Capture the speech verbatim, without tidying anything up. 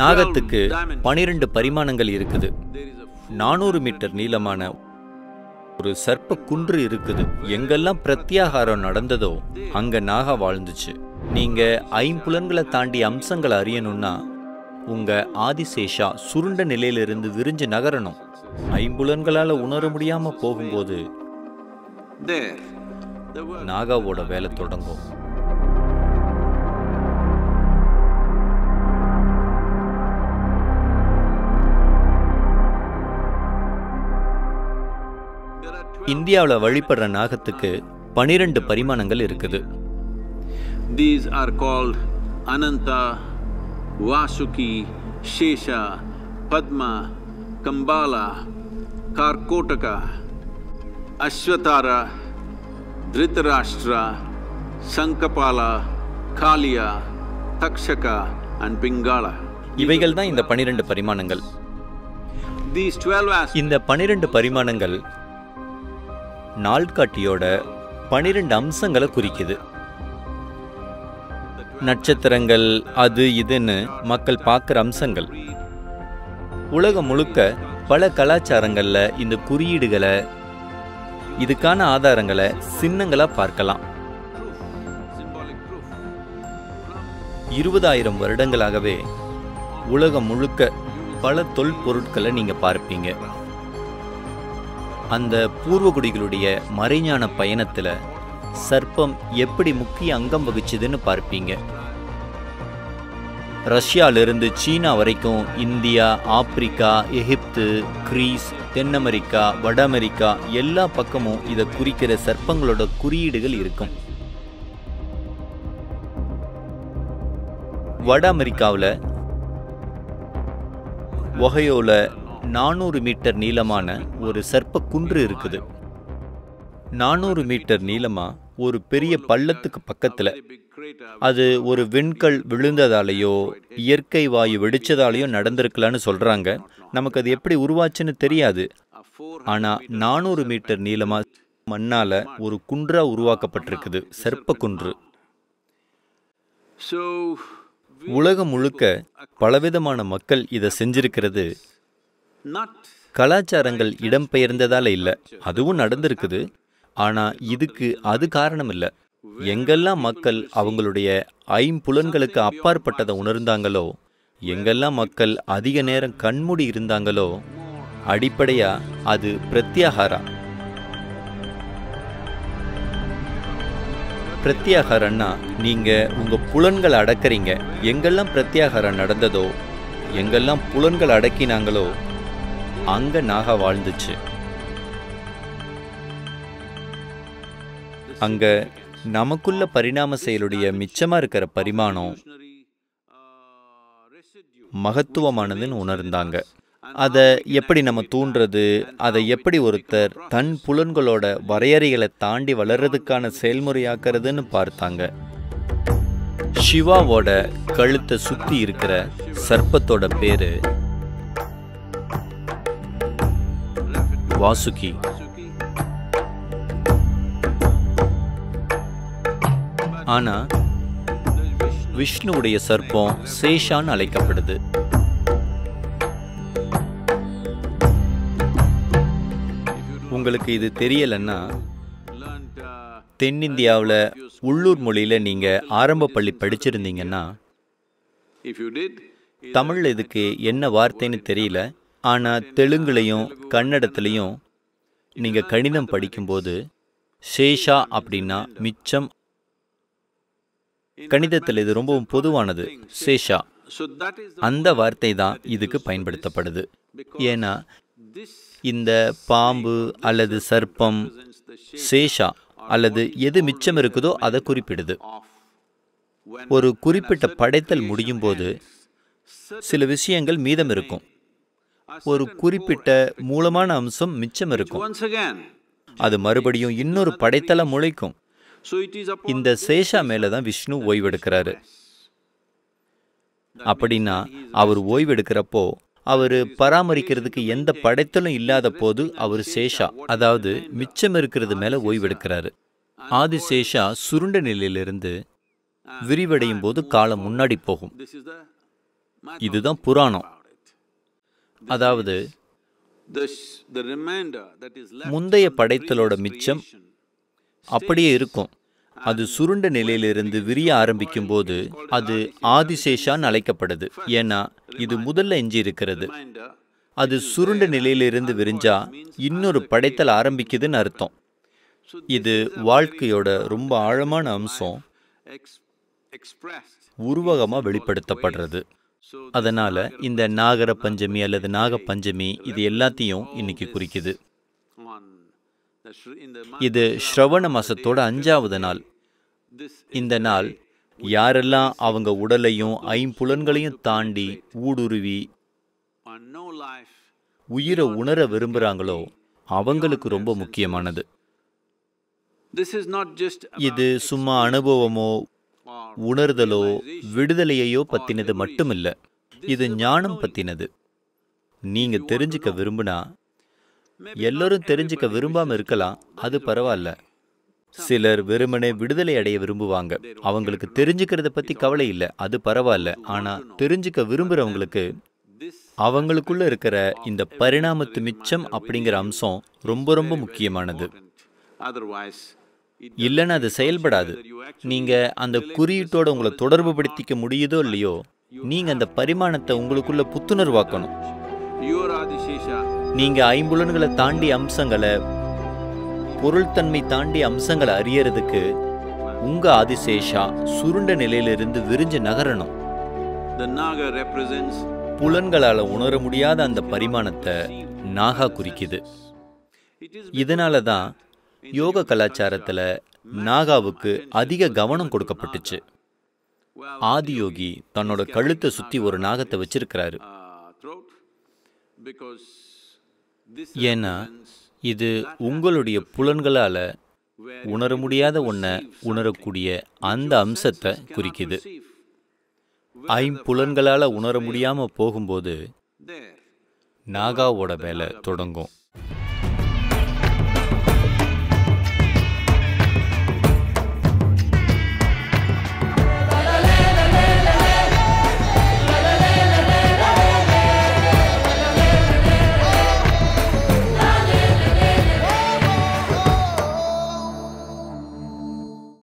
நாகத்துக்கு பனிரெண்டு பரிமாணங்கள் இருக்குது. நானூறு மீட்டர் நீளமான ஒரு சர்ப்ப குன்று இருக்குது. எங்கெல்லாம் பிரத்யாகாரம் நடந்ததோ அங்க நாகா வாழ்ந்துச்சு. நீங்க ஐம்புலன்களை தாண்டி அம்சங்களை அறியணும்னா உங்க ஆதிசேஷா சுருண்ட நிலையிலிருந்து விரிஞ்சு நகரணும். ஐம்புலன்களால உணர முடியாம போகும்போது நாகாவோட வேலை தொடங்கும். இந்தியாவில் வழிபடுற நாகத்துக்கு பனிரெண்டு பரிமாணங்கள் இருக்குது. These are called Ananta, Vasuki, Shesha, Padma, Kambala, Karkotaka, Ashwatara, Dhritarashtra, Sankapala, Kaliya, Takshaka and Pingala. இவைகள் தான் இந்த பனிரெண்டு பரிமாணங்கள். இந்த பனிரெண்டு பரிமாணங்கள் நாள்காட்டியோட பனிரெண்டு அம்சங்களை குறிக்குது. நட்சத்திரங்கள் அது இதுன்னு மக்கள் பார்க்குற அம்சங்கள். உலகம் முழுக்க பல கலாச்சாரங்களில் இந்த குறியீடுகளை, இதுக்கான ஆதாரங்களை சின்னங்களாக பார்க்கலாம். இருபதாயிரம் வருடங்களாகவே உலகம் முழுக்க பல தொல்பொருட்களை நீங்கள் பார்ப்பீங்க. அந்த பூர்வகுடிகளுடைய மறைஞான பயணத்தில் சர்ப்பம் எப்படி முக்கிய அங்கம் வகிச்சதுன்னு பார்ப்பீங்க. ரஷ்யாவிலிருந்து சீனா வரைக்கும், இந்தியா, ஆப்பிரிக்கா, எகிப்து, கிரீஸ், தென் அமெரிக்கா, வட அமெரிக்கா எல்லா பக்கமும் இதை குறிக்கிற சர்ப்பங்களோட குறியீடுகள் இருக்கும். வட அமெரிக்காவில் ஒஹையோவில் நானூறு மீட்டர் நீளமான ஒரு சர்ப்ப குன்று இருக்குது. நானூறு மீட்டர் நீளமா ஒரு பெரிய பள்ளத்துக்கு பக்கத்தில் அது ஒரு விண்கல் விழுந்ததாலேயோ இயற்கை வாயு வெடிச்சதாலேயோ நடந்திருக்கலான்னு சொல்கிறாங்க. நமக்கு அது எப்படி உருவாச்சுன்னு தெரியாது. ஆனால் நானூறு மீட்டர் நீளமா மண்ணால் ஒரு குன்றாக உருவாக்கப்பட்டிருக்குது சர்ப்ப குன்று. உலகம் முழுக்க பலவிதமான மக்கள் இதை செஞ்சிருக்கிறது. கலாச்சாரங்கள் இடம்பெயர்ந்ததால இல்லை, அதுவும் நடந்திருக்குது. ஆனால் இதுக்கு அது காரணம் இல்லை. எங்கெல்லாம் மக்கள் அவங்களுடைய ஐம்புலன்களுக்கு அப்பாற்பட்டதை உணர்ந்தாங்களோ, எங்கெல்லாம் மக்கள் அதிக நேரம் கண்மூடி இருந்தாங்களோ, அடிப்படையாக அது பிரத்யாகாரா. பிரத்யாகாரன்னா நீங்கள் உங்கள் புலன்களை அடக்கிறீங்க. எங்கெல்லாம் பிரத்யாகாரம் நடந்ததோ, எங்கெல்லாம் புலன்கள் அடக்கினாங்களோ அங்க நாகா வாழ்ந்துச்சு. அங்க நமக்குள்ள பரிணாம செயலுடைய மிச்சமா இருக்கிற பரிமாணம் மகத்துவமானதுன்னு உணர்ந்தாங்க. அதை எப்படி நம்ம தூண்டுறது, அதை எப்படி ஒருத்தர் தன் புலன்களோட வரையறைகளை தாண்டி வளர்றதுக்கான செயல்முறையாக்குறதுன்னு பார்த்தாங்க. சிவாவோட கழுத்தை சுத்தி இருக்கிற சர்ப்பத்தோட பேரு வாசுகி. ஆனா விஷ்ணுவுடைய சர்ப்பம் சேஷான்னு அழைக்கப்படுது. உங்களுக்கு இது தெரியலன்னா தென்னிந்தியாவில் உள்ளூர் மொழியில் நீங்கள் ஆரம்ப பள்ளி படிச்சிருந்தீங்கன்னா தமிழில் இதுக்கு என்ன வார்த்தைன்னு தெரியல. ஆனால் தெலுங்குலையும் கன்னடத்துலையும் நீங்கள் கணிதம் படிக்கும்போது சேஷா அப்படின்னா மிச்சம். கணிதத்தில் இது ரொம்பவும் பொதுவானது சேஷா. அந்த வார்த்தை தான் இதுக்கு பயன்படுத்தப்படுது. ஏன்னா இந்த பாம்பு அல்லது சர்ப்பம் சேஷா அல்லது எது மிச்சம் இருக்குதோ அதை குறிப்பிடுது. ஒரு குறிப்பிட்ட படைத்தல் முடியும் போது சில விஷயங்கள் மீதம் இருக்கும். ஒரு குறிப்பிட்ட மூலமான அம்சம் மிச்சம் இருக்கும். அது மறுபடியும் இன்னொரு படைத்தல முளைக்கும். இந்த சேஷா மேல தான் விஷ்ணு ஓய்வெடுக்கிறாரு. அப்படின்னா அவர் ஓய்வெடுக்கிறப்போ அவர் பராமரிக்கிறதுக்கு எந்த படைத்தலும் இல்லாத போது அவர் சேஷா, அதாவது மிச்சம் இருக்கிறது மேல ஓய்வெடுக்கிறாரு. ஆதி சேஷா சுருண்ட நிலையிலிருந்து விரிவடையும் போது காலம் முன்னாடி போகும். இதுதான் புராணம். அதாவது முந்தைய படைத்தலோட மிச்சம் அப்படியே இருக்கும். அது சுருண்ட நிலையிலிருந்து விரிய ஆரம்பிக்கும் போது அது ஆதிசேஷான்னு அழைக்கப்படுது. ஏன்னா இது முதல்ல எஞ்சி இருக்கிறது. அது சுருண்ட நிலையிலிருந்து விரிஞ்சா இன்னொரு படைத்தல் ஆரம்பிக்குதுன்னு அர்த்தம். இது வாழ்க்கையோட ரொம்ப ஆழமான அம்சம் உருவகமாக வெளிப்படுத்தப்படுறது. அதனால் இந்த நாகர பஞ்சமி அல்லது நாக பஞ்சமி இது எல்லாத்தையும் இன்னைக்கு குறிக்குது. இது ஸ்ரவண மாசத்தோட அஞ்சாவது நாள். இந்த நாள் யாரெல்லாம் அவங்க உடலையும் ஐம்புலன்களையும் தாண்டி ஊடுருவி உயிரை உணர விரும்புகிறாங்களோ அவங்களுக்கு ரொம்ப முக்கியமானது. இது சும்மா அனுபவமோ உணர்தலோ விடுதலையோ பற்றினது மட்டுமில்லை, இது ஞானம் பற்றினது. நீங்கள் தெரிஞ்சுக்க விரும்புனா, எல்லோரும் தெரிஞ்சுக்க விரும்பாமல் இருக்கலாம், அது பரவாயில்ல. சிலர் வெறுமனே விடுதலை அடைய விரும்புவாங்க. அவங்களுக்கு தெரிஞ்சுக்கிறத பற்றி கவலை இல்லை, அது பரவாயில்ல. ஆனால் தெரிஞ்சுக்க விரும்புகிறவங்களுக்கு அவங்களுக்குள்ளே இருக்கிற இந்த பரிணாமத்து மிச்சம் அப்படிங்கிற அம்சம் ரொம்ப ரொம்ப முக்கியமானது. இல்லைன்னா அது செயல்படாது. நீங்கள் அந்த குறியீட்டோட உங்களை தொடர்பு படுத்திக்க முடியுதோ இல்லையோ, நீங்கள் அந்த பரிமாணத்தை உங்களுக்குள்ள புத்துணர்வாக்கணும். நீங்கள் ஐம்புலன்களை தாண்டி அம்சங்களை, பொருள்தன்மை தாண்டி அம்சங்களை அறியறதுக்கு உங்கள் ஆதிசேஷா சுருண்ட நிலையிலிருந்து விரிஞ்சு நகரணும். புலன்களால் உணர முடியாத அந்த பரிமாணத்தை நாகா குறிக்குது. இதனால தான் யோக கலாச்சாரத்தில் நாகாவுக்கு அதிக கவனம் கொடுக்கப்பட்டுச்சு. ஆதியோகி தன்னோட கழுத்தை சுற்றி ஒரு நாகத்தை வச்சிருக்கிறாரு. ஏன்னா இது உங்களுடைய புலன்களால் உணர முடியாத ஒன்றை உணரக்கூடிய அந்த அம்சத்தை குறிக்குது. ஐம்புலன்களால் உணர முடியாமல் போகும்போது நாகாவோட வேலை தொடங்கும்.